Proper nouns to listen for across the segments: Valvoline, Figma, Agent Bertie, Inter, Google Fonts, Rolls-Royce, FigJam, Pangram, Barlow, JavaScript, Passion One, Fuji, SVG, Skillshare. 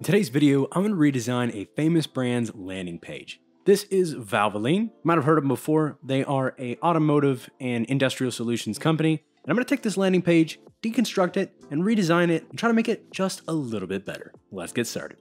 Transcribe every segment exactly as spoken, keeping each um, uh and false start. In today's video, I'm going to redesign a famous brand's landing page. This is Valvoline. You might have heard of them before. They are an automotive and industrial solutions company. And I'm going to take this landing page, deconstruct it, and redesign it, and try to make it just a little bit better. Let's get started.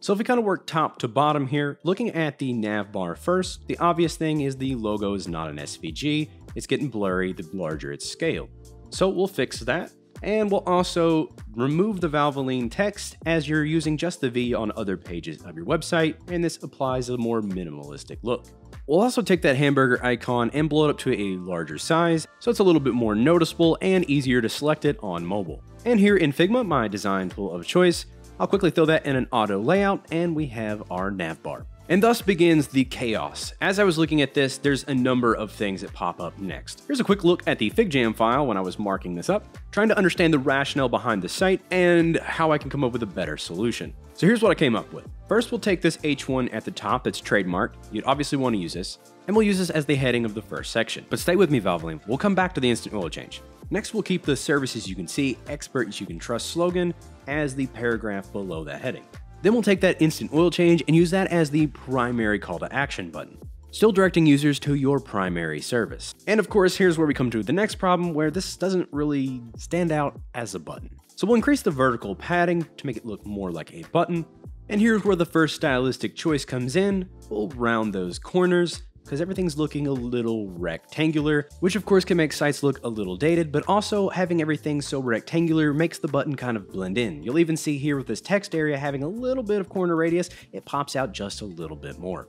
So if we kind of work top to bottom here, looking at the nav bar first, the obvious thing is the logo is not an S V G. It's getting blurry the larger its scale. So we'll fix that. And we'll also remove the Valvoline text as you're using just the V on other pages of your website, and this applies a more minimalistic look. We'll also take that hamburger icon and blow it up to a larger size, so it's a little bit more noticeable and easier to select it on mobile. And here in Figma, my design tool of choice, I'll quickly throw that in an auto layout, and we have our navbar. And thus begins the chaos. As I was looking at this, there's a number of things that pop up next. Here's a quick look at the FigJam file when I was marking this up, trying to understand the rationale behind the site and how I can come up with a better solution. So here's what I came up with. First, we'll take this H one at the top that's trademarked. You'd obviously want to use this, and we'll use this as the heading of the first section. But stay with me, Valvoline. We'll come back to the instant oil change. Next, we'll keep the services you can see, experts you can trust slogan as the paragraph below that heading. Then we'll take that instant oil change and use that as the primary call to action button, still directing users to your primary service. And of course, here's where we come to the next problem where this doesn't really stand out as a button. So we'll increase the vertical padding to make it look more like a button. And here's where the first stylistic choice comes in. We'll round those corners because everything's looking a little rectangular, which of course can make sites look a little dated, but also having everything so rectangular makes the button kind of blend in. You'll even see here with this text area having a little bit of corner radius, it pops out just a little bit more.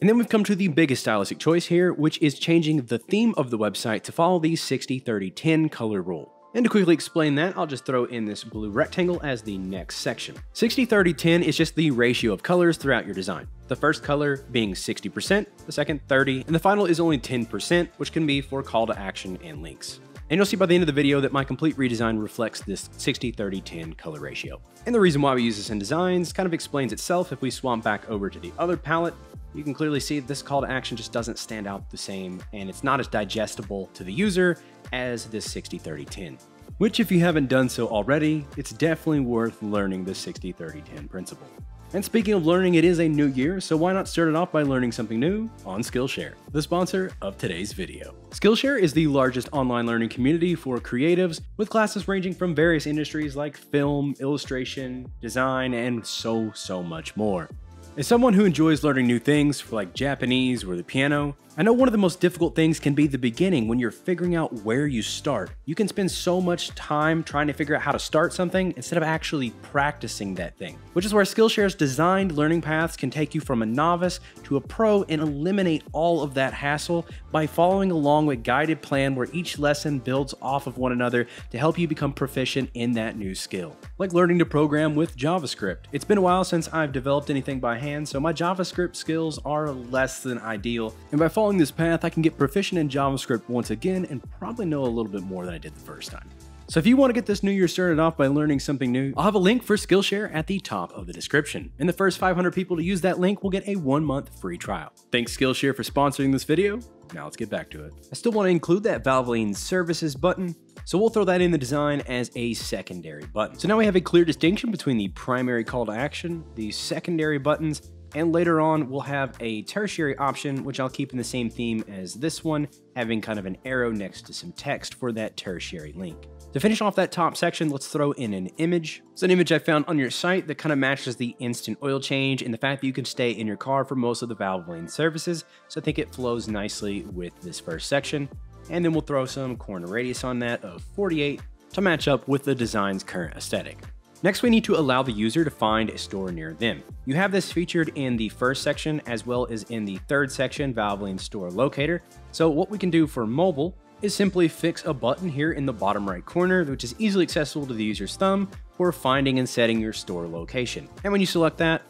And then we've come to the biggest stylistic choice here, which is changing the theme of the website to follow the sixty thirty ten color rule. And to quickly explain that, I'll just throw in this blue rectangle as the next section. sixty thirty ten is just the ratio of colors throughout your design. The first color being sixty percent, the second thirty, and the final is only ten percent, which can be for call to action and links. And you'll see by the end of the video that my complete redesign reflects this sixty thirty ten color ratio. And the reason why we use this in designs kind of explains itself. If we swap back over to the other palette, you can clearly see this call to action just doesn't stand out the same, and it's not as digestible to the user as this sixty thirty ten, which if you haven't done so already, it's definitely worth learning the sixty thirty ten principle. And speaking of learning, it is a new year, so why not start it off by learning something new on Skillshare, the sponsor of today's video. Skillshare is the largest online learning community for creatives, with classes ranging from various industries like film, illustration, design, and so, so much more. As someone who enjoys learning new things for like Japanese or the piano, I know one of the most difficult things can be the beginning when you're figuring out where you start. You can spend so much time trying to figure out how to start something instead of actually practicing that thing, which is where Skillshare's designed learning paths can take you from a novice to a pro and eliminate all of that hassle by following along with a guided plan where each lesson builds off of one another to help you become proficient in that new skill. Like learning to program with JavaScript. It's been a while since I've developed anything by hand, so my JavaScript skills are less than ideal, and by following this path, I can get proficient in JavaScript once again and probably know a little bit more than I did the first time. So if you want to get this new year started off by learning something new, I'll have a link for Skillshare at the top of the description. And the first five hundred people to use that link will get a one month free trial. Thanks Skillshare for sponsoring this video. Now let's get back to it. I still want to include that Valvoline services button, so we'll throw that in the design as a secondary button. So now we have a clear distinction between the primary call to action, the secondary buttons, and later on, we'll have a tertiary option, which I'll keep in the same theme as this one, having kind of an arrow next to some text for that tertiary link. To finish off that top section, let's throw in an image. It's an image I found on your site that kind of matches the instant oil change and the fact that you can stay in your car for most of the Valvoline services. So I think it flows nicely with this first section. And then we'll throw some corner radius on that of forty-eight to match up with the design's current aesthetic. Next, we need to allow the user to find a store near them. You have this featured in the first section as well as in the third section, Valvoline Store Locator. So what we can do for mobile is simply fix a button here in the bottom right corner, which is easily accessible to the user's thumb for finding and setting your store location. And when you select that,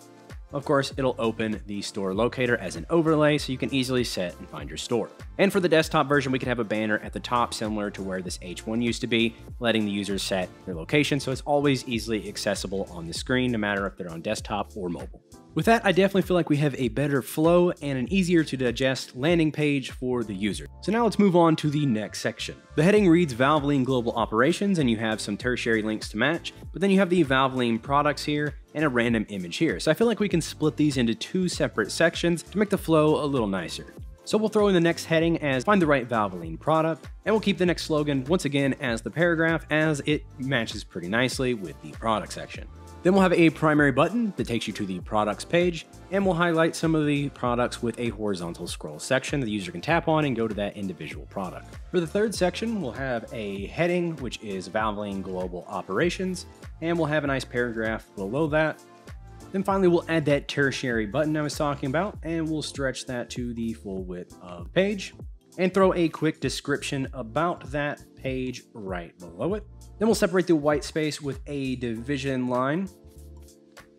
of course, it'll open the store locator as an overlay so you can easily set and find your store. And for the desktop version, we can have a banner at the top similar to where this H one used to be, letting the user set their location. So it's always easily accessible on the screen, no matter if they're on desktop or mobile. With that, I definitely feel like we have a better flow and an easier to digest landing page for the user. So now let's move on to the next section. The heading reads Valvoline Global Operations, and you have some tertiary links to match, but then you have the Valvoline products here, and a random image here. So I feel like we can split these into two separate sections to make the flow a little nicer. So we'll throw in the next heading as find the right Valvoline product, and we'll keep the next slogan once again as the paragraph, as it matches pretty nicely with the product section. Then we'll have a primary button that takes you to the products page, and we'll highlight some of the products with a horizontal scroll section that the user can tap on and go to that individual product. For the third section, we'll have a heading, which is Valvoline Global Operations, and we'll have a nice paragraph below that. Then finally, we'll add that tertiary button I was talking about, and we'll stretch that to the full width of the page and throw a quick description about that page right below it. Then we'll separate the white space with a division line,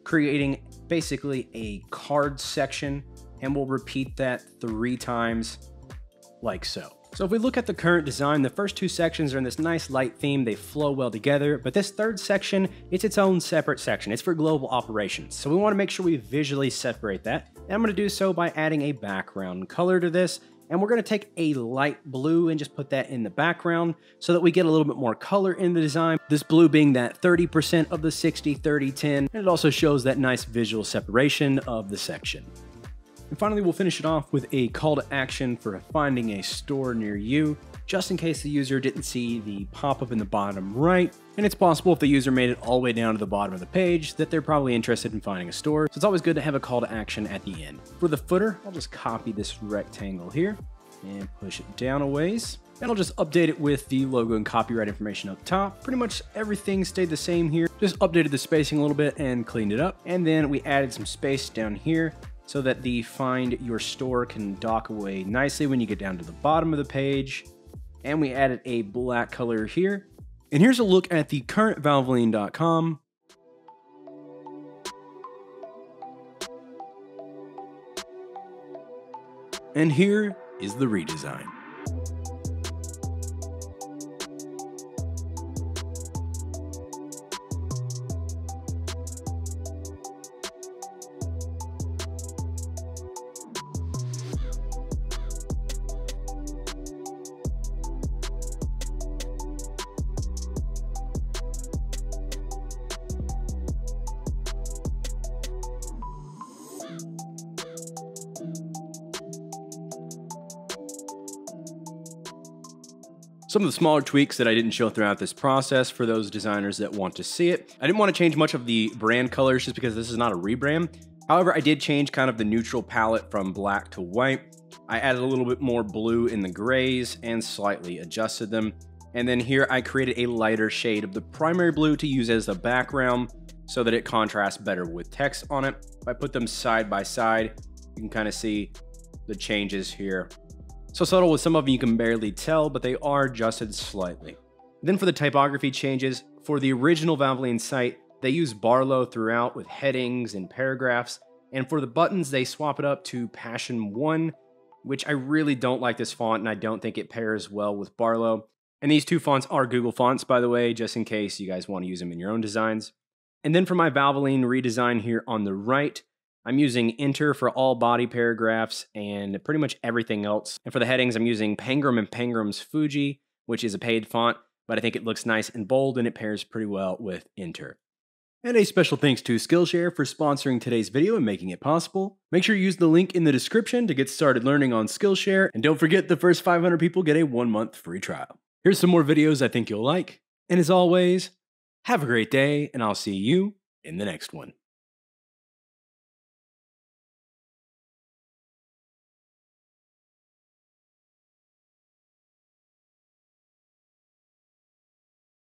creating basically a card section, and we'll repeat that three times like so. So if we look at the current design, the first two sections are in this nice light theme. They flow well together, but this third section, it's its own separate section. It's for global operations. So we want to make sure we visually separate that. And I'm going to do so by adding a background color to this. And we're going to take a light blue and just put that in the background so that we get a little bit more color in the design. This blue being that thirty percent of the sixty, thirty, ten. And it also shows that nice visual separation of the section. And finally, we'll finish it off with a call to action for finding a store near you, just in case the user didn't see the pop-up in the bottom right. And it's possible if the user made it all the way down to the bottom of the page that they're probably interested in finding a store. So it's always good to have a call to action at the end. For the footer, I'll just copy this rectangle here and push it down a ways. And I'll just update it with the logo and copyright information up top. Pretty much everything stayed the same here. Just updated the spacing a little bit and cleaned it up. And then we added some space down here, so that the find your store can dock away nicely when you get down to the bottom of the page. And we added a black color here. And here's a look at the current Valvoline dot com. And here is the redesign. Some of the smaller tweaks that I didn't show throughout this process for those designers that want to see it. I didn't want to change much of the brand colors just because this is not a rebrand. However, I did change kind of the neutral palette from black to white. I added a little bit more blue in the grays and slightly adjusted them. And then here I created a lighter shade of the primary blue to use as the background so that it contrasts better with text on it. If I put them side by side, you can kind of see the changes here. So subtle with some of them you can barely tell, but they are adjusted slightly. Then for the typography changes, for the original Valvoline site, they use Barlow throughout with headings and paragraphs. And for the buttons, they swap it up to Passion One, which I really don't like this font, and I don't think it pairs well with Barlow. And these two fonts are Google Fonts, by the way, just in case you guys want to use them in your own designs. And then for my Valvoline redesign here on the right, I'm using Inter for all body paragraphs and pretty much everything else. And for the headings, I'm using Pangram and Pangram's Fuji, which is a paid font, but I think it looks nice and bold and it pairs pretty well with Inter. And a special thanks to Skillshare for sponsoring today's video and making it possible. Make sure you use the link in the description to get started learning on Skillshare. And don't forget, the first five hundred people get a one month free trial. Here's some more videos I think you'll like. And as always, have a great day, and I'll see you in the next one.